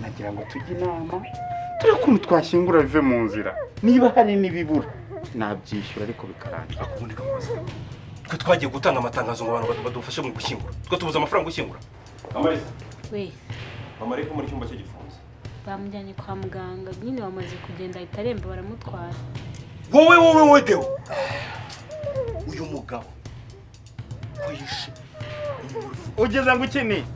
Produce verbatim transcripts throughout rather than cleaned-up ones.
nagira ngo tujye inama turi kumwe twashingura bive mu nzira niba hari nibibura nabyishura ariko bikarangira akuboneka maze twe twagiye gutanga amatangazo ngo abantu badufashe mu gushyingura twe tubuza amafaranga gushyingura Amarisa we Amariko muri cyumba cyo gifunze bamujyanye kwa muganga nyine bamaze kugenda itaremba baramutwara wowe wowe wowe Deo uyu mugabo kwishe ugeze ngo ukeneye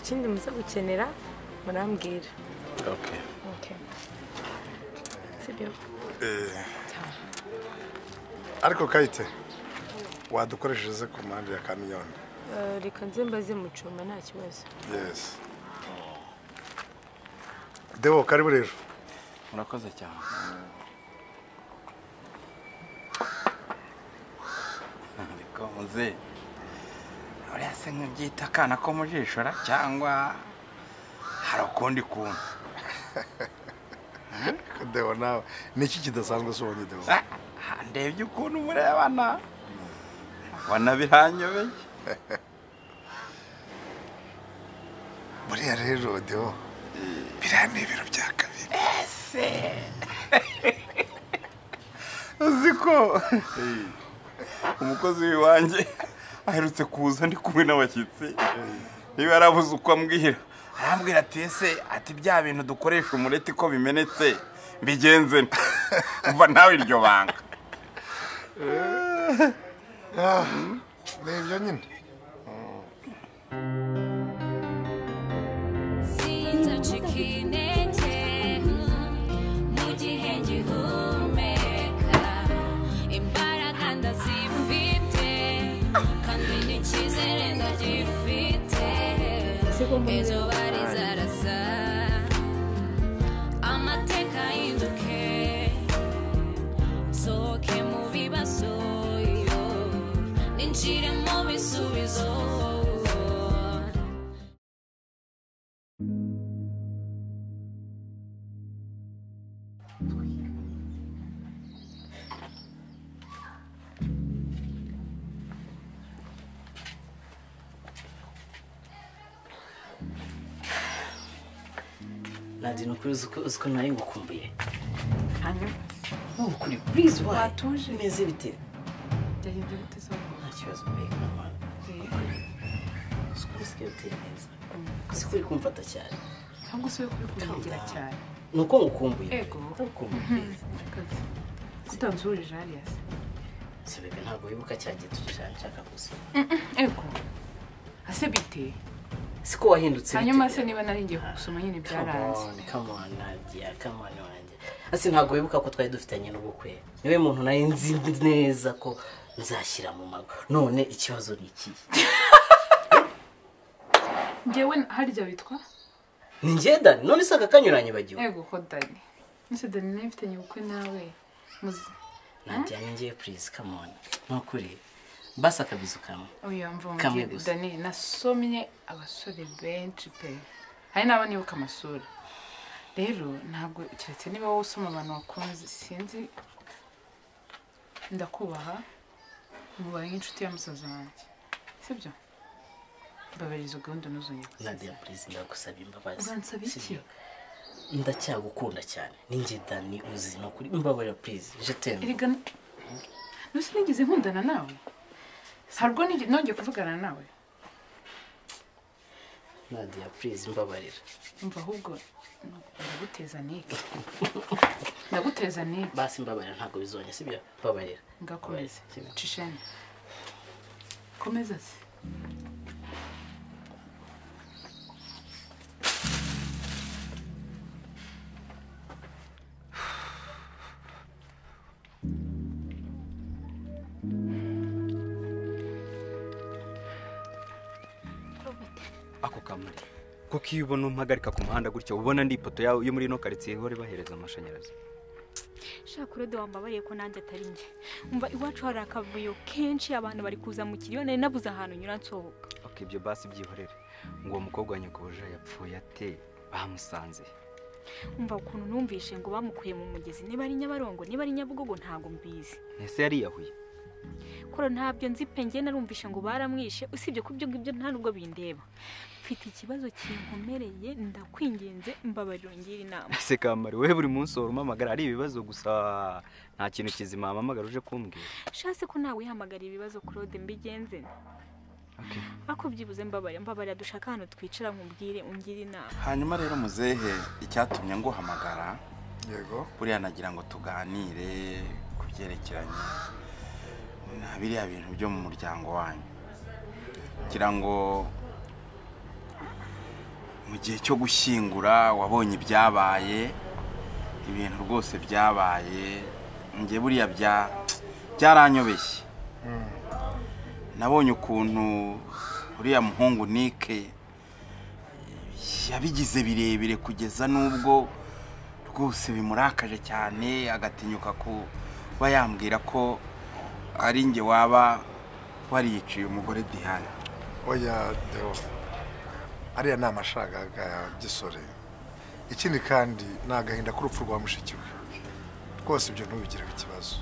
Ukindi muza gukenera murambwira. Okay. Okay. C'est bien. Eh. Ariko kayite. Wadukoresheje command ya camion. Eh, reka nze mbaze mucuma nta kibazo. Yes. Deo karibu rero. Murakoze cyane. Ariko muze. Oya senga byita kana ko mujishora cyangwa harokundi kuntu. Deo nawe niki kidasanzwe sonye Deo. Ndebye ukuntu murebana. Wana bihanyobeye. Buriya rero Deo birane biro bya kabiri. Ese. Uziko. Umukozi wanjye. Aherutse kuza ndi kumwe n'abakitse niba aravuze uko ambwira arambwira ati ese ati bya bintu dukoresha umureti ko bimenetse mbigenze umva nawe iryo banga ah n'ibyo nyine sinza chikinete mugihe ngihumeka imbaraga ndazifite Nadine ukuzi uko nayo ngukumbuye. Hano. Ubu kuri please wa. Watuje meze bite. Ndahindye bitezo. Ntakibazo mbega mama. Sikuzi kete neza. Sikuri kumfata cyane. Cyangwa se kuri kumvira cyane. Nuko ngukumbuye. Yego. Ngukumbuye. Sitanzuri jari yase. Sebebe ntago wibuka cyaje tujishana cyaka gusa. Yego. Ase bite. Siko wahindutse bite. Hanyuma se niba nari ngiye kusoma nyine byaranze. Come on, Nadia, come on wanje. Asi ntago wibuka ko twari dufitanye n'ubukwe. Niwe muntu naye nzi neza ko nzashyira mu mago. None ikibazo niki? Ngewe harya witwa? Ni ngenda, none saka kanyuranye bagiwe. Yego ko Dani. Nse Dani naye mfitanye ubukwe nawe. Muzi. Nadia ngiye please come on. Nokuri. Basa kabizo kamwe. Oya mvumbi Dani nasomye abasore benshi pe. Hari nabo nibuka amasura. Rero ntabwo kiretse niba wowe usoma abantu bakunze sinzi ndakubaha mubaye inshuti ya musaza wanjye. Sibyo? Babarizo gahunda nuzonye. Nadia please ndagusaba imbabazi. Uransaba iki? Ndacyagukunda cyane. Ninjye Dani uzi no kuri mbabarira please. Je t'aime. Erega nusi ngize nkundana nawe. Sargo ni nonje kuvugana nawe. Nadia please mbabarira. Umva ahubwo ndaguteza niki. Ndaguteza niki. Basi mbabarira ntago bizonye sibyo? Mbabarira. Ngakomeze. Cishene. Komeza se. Kuki ubona umpagarika ku muhanda gutyo ubona ndi ipoto yawe yo muri no quartier hore bahereza amashanyarazi Shakure do ambabariye ko nanje atari nje. Umva iwacu harakavuyo kenshi abantu bari kuza mu kiriyone nabuza ahantu nyiransohoka. Okay byo basi byihorere. Ngo mukobwa nyikoje yapfuye ate bamusanze. Umva ukuntu numvishe ngo bamukuye mu mugezi niba ari Nyabarongo niba ari Nyabugogo ntago mbizi. Nese yari yahuye. Kora ntabyo nzipe nge narumvishe ngo baramwishe usibye kubyo ngibyo nta nubwo bindeba. Mfite ikibazo kinkomereye ndakwingenze mbabariro ngira inama. Ese kamari we buri munsi uruma magara ari ibibazo gusa nta kintu kizima mama magaruje kumbwira. Shase ko nawe ihamagara ibibazo Claude mbigenze. Okay. Akubyibuze mbabare mbabare dushaka hano twicara nkubwire ungira inama. Hanyuma rero muzehe icyatumye ngo hamagara. Yego. Buri yanagira ngo tuganire kubyerekeranye. Nabiri abintu byo mu muryango wanyu. Kirango mu gihe cyo gushyingura wabonye ibyabaye ibintu rwose byabaye nge buriya bya byaranyobeshye nabonye ukuntu uriya muhungu Nike yabigize birebire kugeza nubwo rwose bimurakaje cyane agatinyuka kuba yambwira ko ari nge waba wariyiciye umugore Diana oya Deo ariya namashagaga gisore ikindi kandi nagahinda ku rupfu rwa mushikiwe rwose ibyo ntubigira ikibazo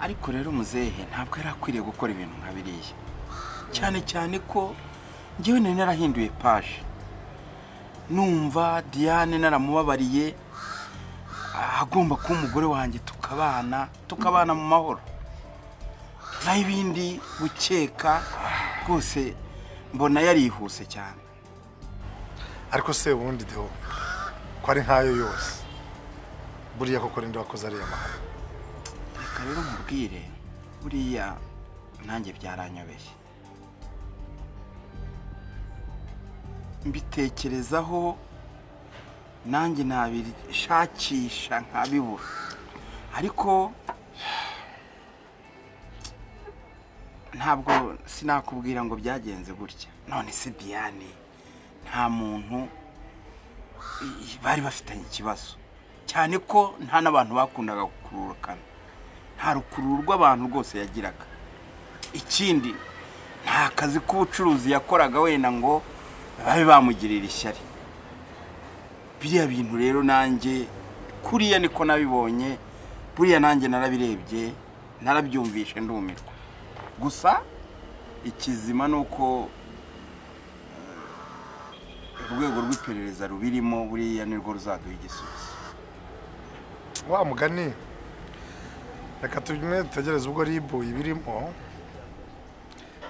ariko rero muzehe ntabwo yarakwiriye gukora ibintu nkabiriye cyane cyane ko ngiye none narahinduye page numva Diane naramubabariye agomba ku mugore wanjye tukabana tukabana mu mahoro nayo ibindi gukeka rwose mbona yarihuse cyane ariko se wundi Deo ko ari nkayo yose buriya koko rindi wakoze ari yamaha reka rero mubwire buriya nanjye byaranyobeshye mbitekerezaho nanjye nabishakisha nkabibura ariko ntabwo sinakubwira ngo byagenze gutya none se Diane nta muntu bari bafitanye ikibazo cyane ko nta nabantu bakundaga gukururukana nta rukururwa abantu rwose yagiraga ikindi nta kazi k'ubucuruzi yakoraga wenda ngo babe bamugirira ishyari biriya bintu rero nanjye kuriya niko nabibonye buriya nanjye narabirebye narabyumvishe ndumirwa gusa ikizima nuko urwego rw'iperereza rubirimo buriya nirwo ruzaduha igisubizo wa mugani reka tugereze ubwo ribu ibirimo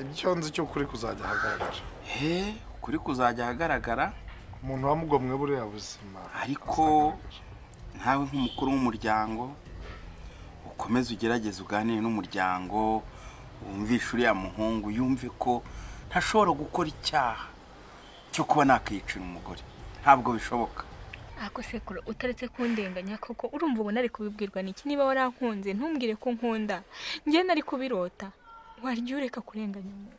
ibyo nzi cyo kuri kuzajya hagaragara he kuri kuzajya hagaragara umuntu wamugomwe buriya buzima ariko ntawe nk'umukuru w'umuryango ukomeza ugerageza uganire n'umuryango umvisha uriya muhungu yumve ko ntashobora gukora icyaha cyo kuba nakiyicira umugore ntabwo bishoboka ako sekuru utaretse kundenganya koko urumva ubona ari kubibwirwa n'iki niba warankunze ntumbwire ko nkunda ngiye nari kubirota waryureka kurenganya umuntu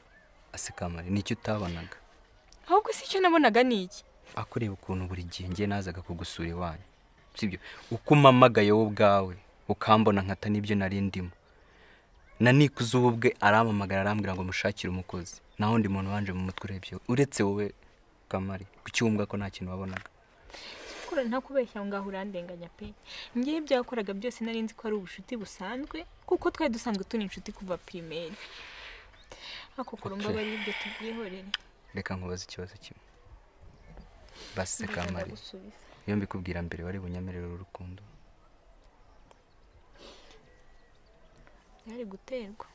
asekamare n'icyo utabonaga ahubwo si cyo nabonaga n'iki akureba ukuntu buri gihe ngiye nazaga kugusura iwanyu sibyo ukumamagaye wowe bwawe ukambona nkata nibyo nari ndimo nani kuzubwe aramamagara arambwira ngo mushakire umukozi naho ndi muntu wanje mu mutwe rebyo uretse wowe kamari kucyumbwa ko nta kintu wabonaga kora ntakubeshya ngaho urandenganya pe ngiye byakoraga byose nari nzi ko ari ubushuti busanzwe kuko twa dusanzwe tuni inshuti kuva primaire ako kurumba bari ibyo tugihorere reka nkubaza ikibazo kimwe base kamari iyo mbikubwira mbere wari bunyamerera urukundo Byari guterwa.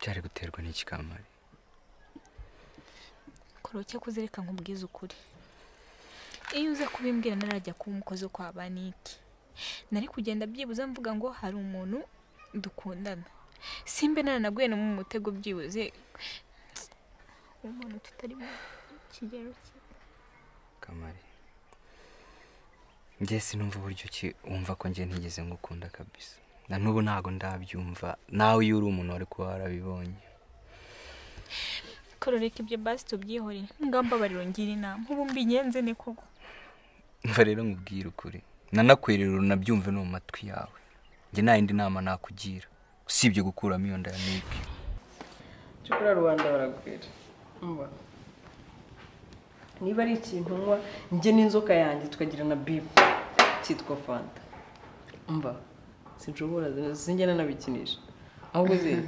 Byari guterwa n'iki kamari. Koroke kuzereka nkubwiza ukuri. Iyo uza kubimbwira narajya ku mukozi kwa baniki. Nari kugenda byibuze mvuga ngo hari umuntu dukundana. Simbe naranaguye no mu mutego byibuze. Umuntu tutari mu kigero cye. Kamari. Ngiye sinumva buryo ki wumva ko ngiye ntigeze ngukunda kabisa. Na nubu ntago ndabyumva nawe yuri umuntu wari kuba warabibonye kororeka ibyo basi tubyihorere ngamba barirongira inama ubu mbinyenze ne koko mva rero nkubwira ukuri nanakwerera unabyumve no mu matwi yawe. Nje nta yindi nama nakugira usibye gukuramo iyo nda ya Nike. Cyokora Rwanda baragukwira. Umva. Niba ari ikintu nwa nje n'inzoka yanjye tukagira na beef cyitwa Fanta. Umva. Sinjobora zinjyana nabikinisha. Ahubwo ze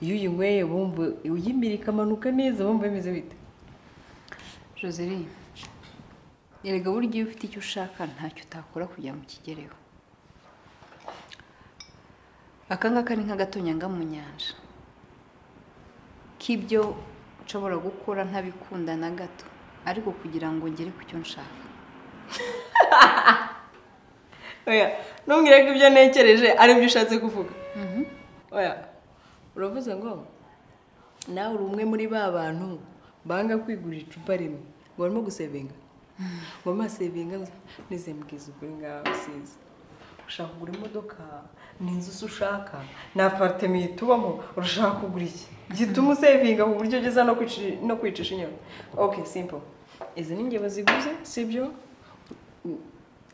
iyo uyinyweye bumva uyimirika manuka neza bumva bimeze bite. Joseline. Erega buryo ufite icyo ushaka ntacyo utakora kujya mu kigereho. Akanga kani nka gatonyanga mu nyanja. Kibyo nshobora gukora ntabikunda na gato ariko kugira ngo ngere ku cyo nshaka. Oya, numbwire ko ibyo ntekereje ari byo ushatse kuvuga. Mhm. Oya. Uravuze ngo nawe uri umwe muri ba bantu banga kwigura icupa rimwe ngo barimo gusebenga. Mama sevinga nizembwiza ukuri ngaho siza ushaka kugura imodoka n'inzu ushaka na apartment itubamo urashaka kugura iki gituma usevinga ku buryo geza no kwicisha no kwicisha inyuma. Okay, simple. Izi ninge baziguze sibyo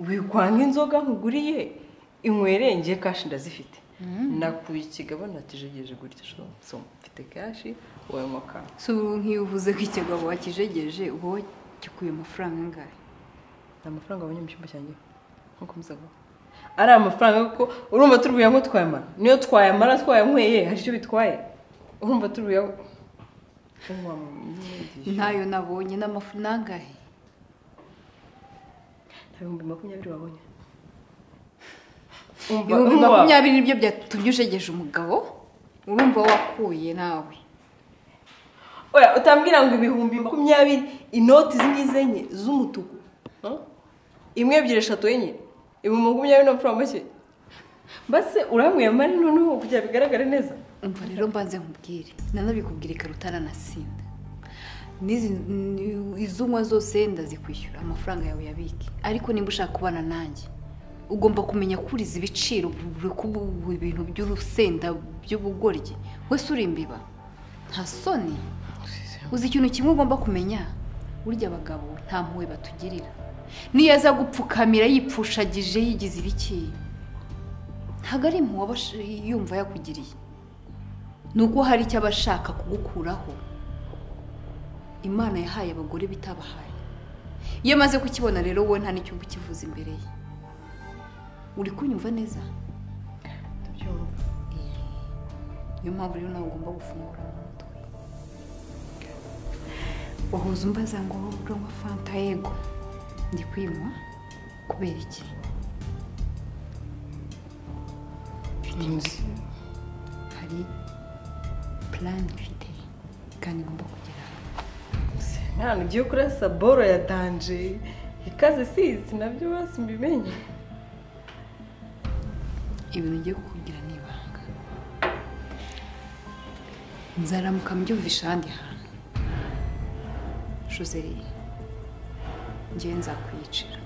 wikwanga inzoga nkuguriye inkwerenge cash ndazifite nakwikiga bona atijegeje gutya so mfite cash wowe moka so nkivuze kwikigabo wakijegeje uwo kikuye amafaranga angahe amafaranga abanyumshimba cyane nko muzago ari amafaranga kuko urumva turubuye ngo twayamara niyo twayamara twayankweye hari cyo bitwaye urumva turubuye ntayo nabonye n'amafaranga angahe ntabwo makumyabiri wabonye umva makumyabiri nibyo byatubyushegeje umugabo urumva wakuye nawe. Oya utambwira ngo ibihumbi makumyabiri inoti zingizenye z'umutuku. Imwe ebyiri eshatu enye. Ibihumbi makumyabiri no frama cye. Base uramwiye mari noneho kujya bigaragara neza. Umva rero mbanze nkubwire. Nanabikubwire karutana nasinda. Nizi izumwa zose ndazikwishyura amafaranga yawe yabiki. Ariko nimba ushaka kubana nanjye ugomba kumenya kuriza ibiciro ibintu by'urusenda by'ubugoryi. Wese uri imbiba. Nta soni. Uzi ikintu kimwe ugomba kumenya urya abagabo nta mpuwe batugirira niyo aza gupfukamira yipfushagije yigize ibiki ntago ari impuwe yumva yakugiriye nuko hari icyo abashaka kugukuraho Imana yahaye abagore bitabahaye iyo maze kukibona rero wowe nta n'icyo ukivuza imbere ye uri kunyumva neza ndabyumva niyo mpamvu rero nawe ugomba gufungura uhuza umbaza ngo urumva Fanta yego ndi kwinywa kubera iki hari plan mfite kandi ngomba kugera ntabwo ugiye kurasa boro ya danje ikaze sizi nabyo basi mbimenye ibintu ugiye kugira n'ibanga nzaramuka mbyumvisha ahandi hantu Joseline, ngenza kwicira.